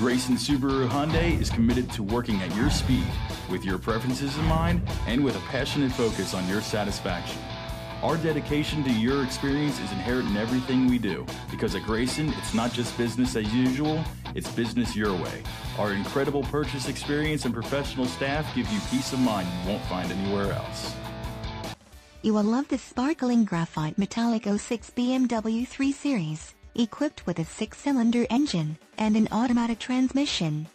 Grayson Subaru Hyundai is committed to working at your speed, with your preferences in mind, and with a passionate focus on your satisfaction. Our dedication to your experience is inherent in everything we do, because at Grayson, it's not just business as usual, it's business your way. Our incredible purchase experience and professional staff give you peace of mind you won't find anywhere else. You will love this Sparkling Graphite Metallic 06 BMW 3 Series, equipped with a 6-cylinder engine and an automatic transmission.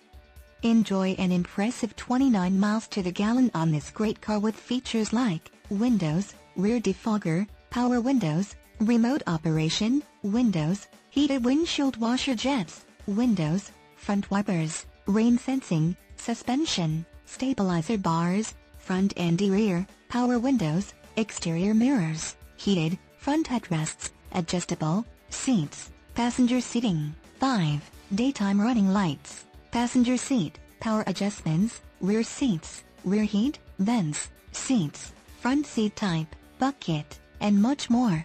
Enjoy an impressive 29 miles to the gallon on this great car with features like windows, rear defogger, power windows, remote operation, windows, heated windshield washer jets, windows, front wipers, rain sensing, suspension, stabilizer bars, front and rear, power windows, exterior mirrors, heated front headrests, adjustable seats, passenger seating, 5 daytime running lights, passenger seat, power adjustments, rear seats, rear heat, vents, seats, front seat type, bucket, and much more.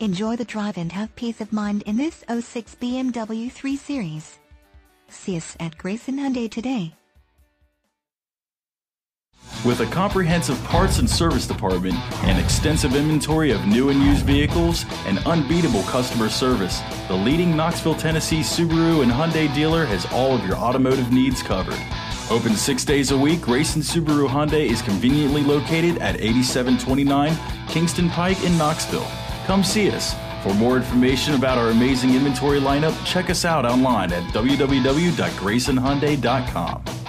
Enjoy the drive and have peace of mind in this 06 BMW 3 Series. See us at Grayson Hyundai today. With a comprehensive parts and service department, an extensive inventory of new and used vehicles, and unbeatable customer service, the leading Knoxville, Tennessee Subaru and Hyundai dealer has all of your automotive needs covered. Open 6 days a week, Grayson Subaru Hyundai is conveniently located at 8729 Kingston Pike in Knoxville. Come see us. For more information about our amazing inventory lineup, check us out online at www.graysonhyundai.com.